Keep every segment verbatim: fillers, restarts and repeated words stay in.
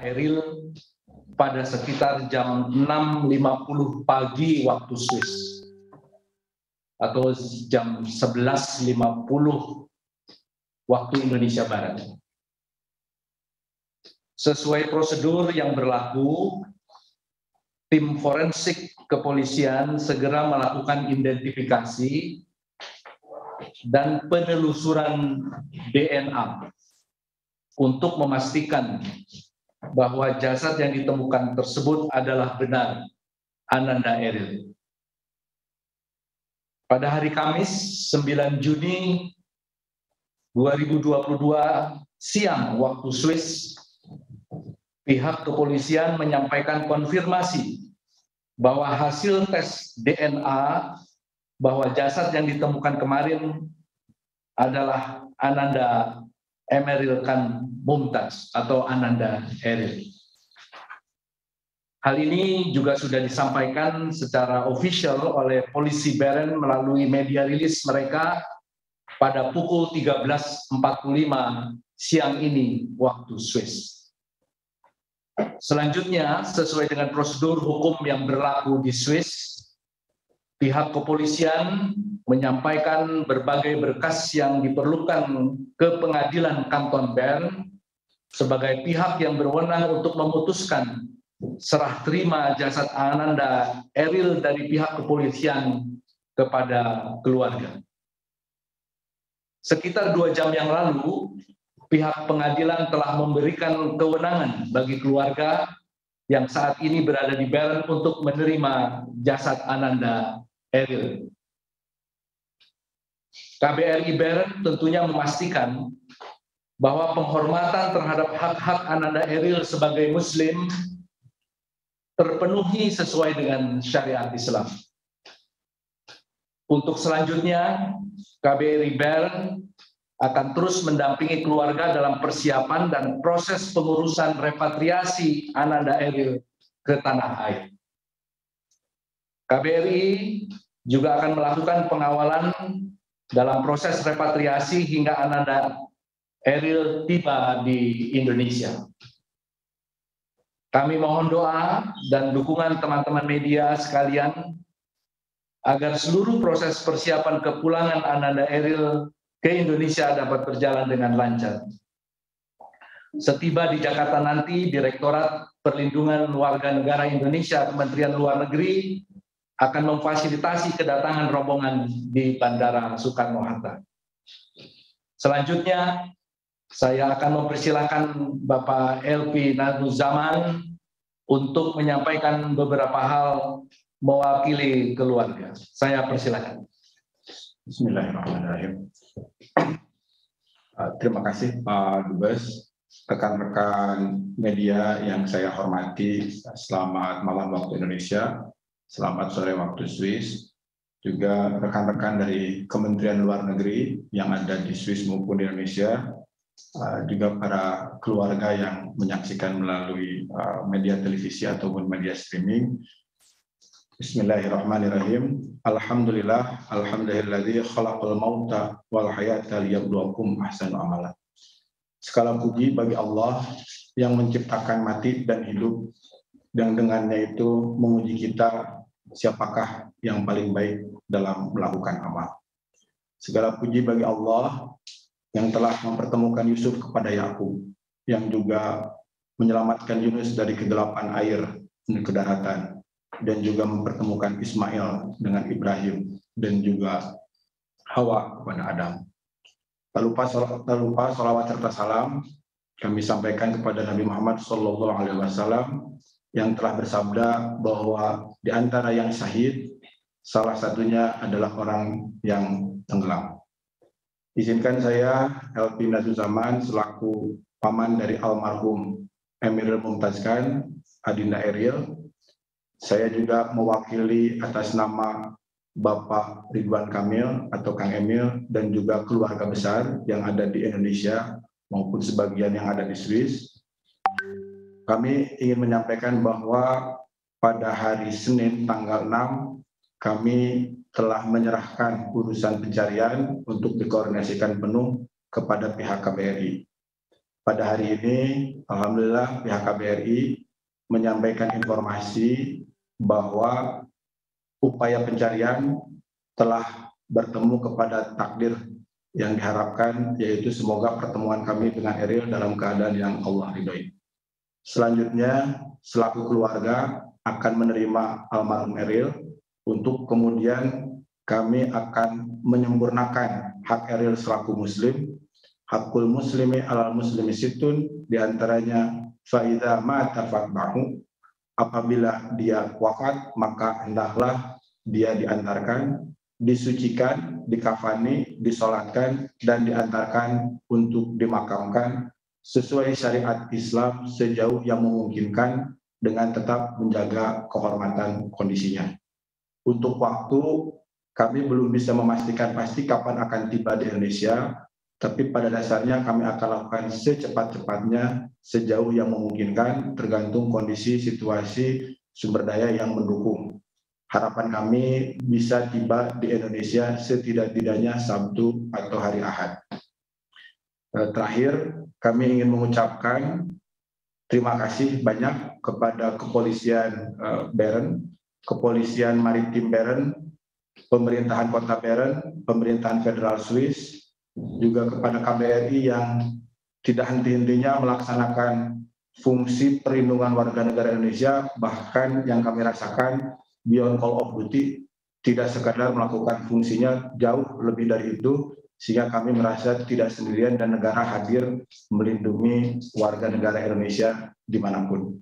Eril pada sekitar jam enam lima puluh pagi waktu Swiss atau jam sebelas lima puluh waktu Indonesia Barat. Sesuai prosedur yang berlaku, tim forensik kepolisian segera melakukan identifikasi dan penelusuran D N A untuk memastikan bahwa jasad yang ditemukan tersebut adalah benar Ananda Eril. Pada hari Kamis sembilan Juni dua ribu dua puluh dua siang waktu Swiss, pihak kepolisian menyampaikan konfirmasi bahwa hasil tes D N A bahwa jasad yang ditemukan kemarin adalah Ananda Emmeril Khan Mumtadz atau Ananda Eril. Hal ini juga sudah disampaikan secara official oleh Polisi Beren melalui media rilis mereka pada pukul tiga belas empat puluh lima siang ini waktu Swiss. Selanjutnya, sesuai dengan prosedur hukum yang berlaku di Swiss, pihak kepolisian menyampaikan berbagai berkas yang diperlukan ke pengadilan Kanton Bern sebagai pihak yang berwenang untuk memutuskan serah terima jasad Ananda Eril dari pihak kepolisian kepada keluarga. Sekitar dua jam yang lalu, pihak pengadilan telah memberikan kewenangan bagi keluarga yang saat ini berada di Bern untuk menerima jasad Ananda Eril. K B R I Bern tentunya memastikan bahwa penghormatan terhadap hak-hak Ananda Eril sebagai Muslim terpenuhi sesuai dengan syariat Islam. Untuk selanjutnya, K B R I Bern akan terus mendampingi keluarga dalam persiapan dan proses pengurusan repatriasi Ananda Eril ke tanah air. K B R I juga akan melakukan pengawalan dalam proses repatriasi hingga Ananda Eril tiba di Indonesia. Kami mohon doa dan dukungan teman-teman media sekalian agar seluruh proses persiapan kepulangan Ananda Eril ke Indonesia dapat berjalan dengan lancar. Setiba di Jakarta nanti, Direktorat Perlindungan Warga Negara Indonesia Kementerian Luar Negeri akan memfasilitasi kedatangan rombongan di Bandara Soekarno-Hatta. Selanjutnya, saya akan mempersilahkan Bapak L P Natsuzaman untuk menyampaikan beberapa hal mewakili keluarga. Saya persilahkan. Bismillahirrahmanirrahim. Terima kasih Pak Dubes, rekan-rekan media yang saya hormati. Selamat malam waktu Indonesia, selamat sore waktu Swiss. Juga rekan-rekan dari Kementerian Luar Negeri yang ada di Swiss maupun di Indonesia. Uh, juga para keluarga yang menyaksikan melalui uh, media televisi ataupun media streaming. Bismillahirrahmanirrahim. Alhamdulillah, alhamdulillahilladzi khalaqal mauta wal hayata liyabluwakum ahsanu amala. Segala puji bagi Allah yang menciptakan mati dan hidup, dan dengannya itu menguji kita siapakah yang paling baik dalam melakukan amal. Segala puji bagi Allah yang telah mempertemukan Yusuf kepada Yakub, yang juga menyelamatkan Yunus dari kegelapan air menuju daratan, dan juga mempertemukan Ismail dengan Ibrahim, dan juga Hawa kepada Adam. Tak lupa, tak lupa salawat serta salam kami sampaikan kepada Nabi Muhammad shallallahu alaihi wasallam yang telah bersabda bahwa di antara yang syahid salah satunya adalah orang yang tenggelam. Izinkan saya, Elvina Zuzaman, selaku paman dari almarhum Emmeril Mumtadz Khan, Ananda Eril. Saya juga mewakili atas nama Bapak Ridwan Kamil atau Kang Emil dan juga keluarga besar yang ada di Indonesia maupun sebagian yang ada di Swiss. Kami ingin menyampaikan bahwa pada hari Senin tanggal enam kami telah menyerahkan urusan pencarian untuk dikoordinasikan penuh kepada pihak K B R I. Pada hari ini, alhamdulillah pihak K B R I menyampaikan informasi bahwa upaya pencarian telah bertemu kepada takdir yang diharapkan, yaitu semoga pertemuan kami dengan Eril dalam keadaan yang Allah ridhoi. Selanjutnya, selaku keluarga akan menerima almarhum Eril untuk kemudian kami akan menyempurnakan hak Eril selaku muslim. Hakul muslimi alal muslimi situn, diantaranya faida mata fatbahu, apabila dia wafat maka hendaklah dia diantarkan, disucikan, dikafani, disolatkan, dan diantarkan untuk dimakamkan sesuai syariat Islam sejauh yang memungkinkan dengan tetap menjaga kehormatan kondisinya. Untuk waktu kami belum bisa memastikan pasti kapan akan tiba di Indonesia. Tapi pada dasarnya kami akan lakukan secepat-cepatnya sejauh yang memungkinkan tergantung kondisi situasi sumber daya yang mendukung. Harapan kami bisa tiba di Indonesia setidak-tidaknya Sabtu atau hari Ahad. Terakhir, kami ingin mengucapkan terima kasih banyak kepada Kepolisian Beren, Kepolisian Maritim Beren, Pemerintahan Kota Beren, Pemerintahan Federal Swiss, juga kepada K B R I yang tidak henti-hentinya melaksanakan fungsi perlindungan warga negara Indonesia, bahkan yang kami rasakan beyond call of duty, tidak sekadar melakukan fungsinya, jauh lebih dari itu, sehingga kami merasa tidak sendirian dan negara hadir melindungi warga negara Indonesia dimanapun.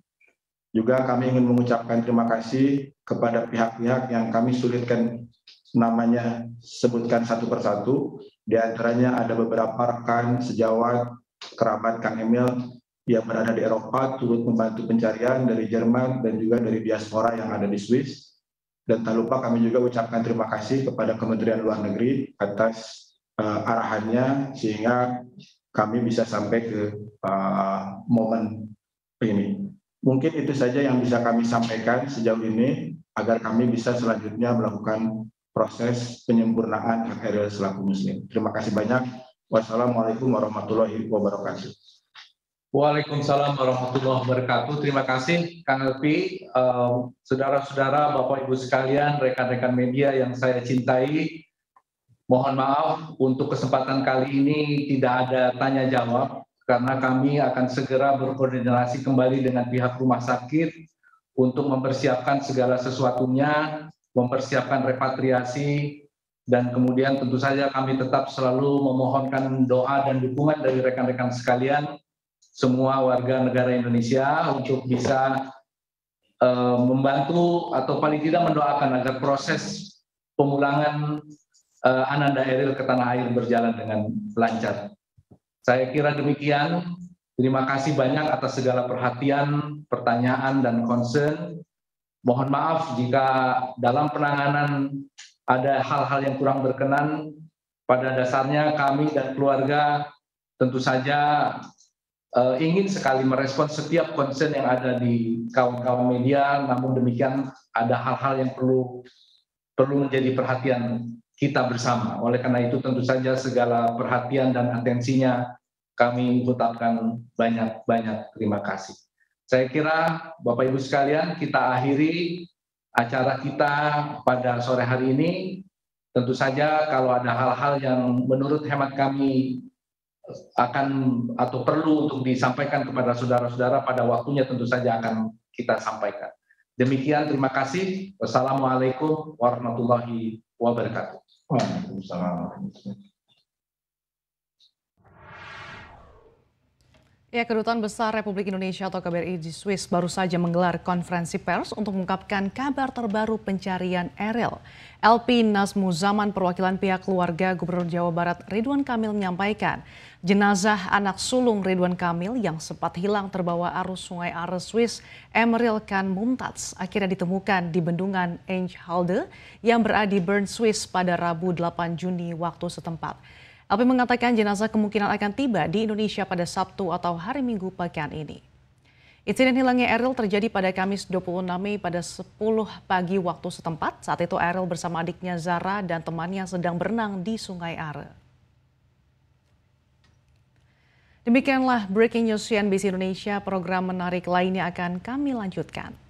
Juga kami ingin mengucapkan terima kasih kepada pihak-pihak yang kami sulitkan namanya sebutkan satu persatu. Di antaranya ada beberapa rekan sejawat kerabat Kang Emil yang berada di Eropa turut membantu pencarian dari Jerman dan juga dari diaspora yang ada di Swiss. Dan tak lupa kami juga ucapkan terima kasih kepada Kementerian Luar Negeri atas uh, arahannya sehingga kami bisa sampai ke uh, momen ini. Mungkin itu saja yang bisa kami sampaikan sejauh ini agar kami bisa selanjutnya melakukan proses penyempurnaan hak Eril selaku muslim. Terima kasih banyak. Wassalamualaikum warahmatullahi wabarakatuh. Waalaikumsalam warahmatullahi wabarakatuh. Terima kasih Kang L P. Uh, Saudara-saudara, Bapak Ibu sekalian, rekan-rekan media yang saya cintai, mohon maaf untuk kesempatan kali ini tidak ada tanya jawab karena kami akan segera berkoordinasi kembali dengan pihak rumah sakit untuk mempersiapkan segala sesuatunya, mempersiapkan repatriasi, dan kemudian tentu saja kami tetap selalu memohonkan doa dan dukungan dari rekan-rekan sekalian, semua warga negara Indonesia untuk bisa uh, membantu atau paling tidak mendoakan agar proses pemulangan uh, Ananda Eril ke tanah air berjalan dengan lancar. Saya kira demikian, terima kasih banyak atas segala perhatian, pertanyaan, dan concern. Mohon maaf jika dalam penanganan ada hal-hal yang kurang berkenan. Pada dasarnya kami dan keluarga tentu saja uh, ingin sekali merespon setiap concern yang ada di kawan-kawan media, namun demikian ada hal-hal yang perlu perlu menjadi perhatian kita bersama. Oleh karena itu tentu saja segala perhatian dan atensinya kami ucapkan banyak-banyak terima kasih. Saya kira Bapak Ibu sekalian kita akhiri acara kita pada sore hari ini. Tentu saja kalau ada hal-hal yang menurut hemat kami akan atau perlu untuk disampaikan kepada saudara-saudara pada waktunya tentu saja akan kita sampaikan. Demikian terima kasih. Wassalamualaikum warahmatullahi wabarakatuh. Waalaikumsalam. Ya, Kedutaan Besar Republik Indonesia atau K B R I di Swiss baru saja menggelar konferensi pers untuk mengungkapkan kabar terbaru pencarian Eril. L P Natsuzaman, perwakilan pihak keluarga Gubernur Jawa Barat Ridwan Kamil menyampaikan, jenazah anak sulung Ridwan Kamil yang sempat hilang terbawa arus Sungai Aare Swiss, Emmeril Khan Mumtadz, akhirnya ditemukan di Bendungan Enghalde yang berada di Bern, Swiss pada Rabu delapan Juni waktu setempat. L P mengatakan jenazah kemungkinan akan tiba di Indonesia pada Sabtu atau hari Minggu pekan ini. Insiden hilangnya Eril terjadi pada Kamis dua puluh enam Mei pada sepuluh pagi waktu setempat. Saat itu Eril bersama adiknya Zara dan temannya sedang berenang di Sungai Aare. Demikianlah Breaking News C N B C Indonesia, program menarik lainnya akan kami lanjutkan.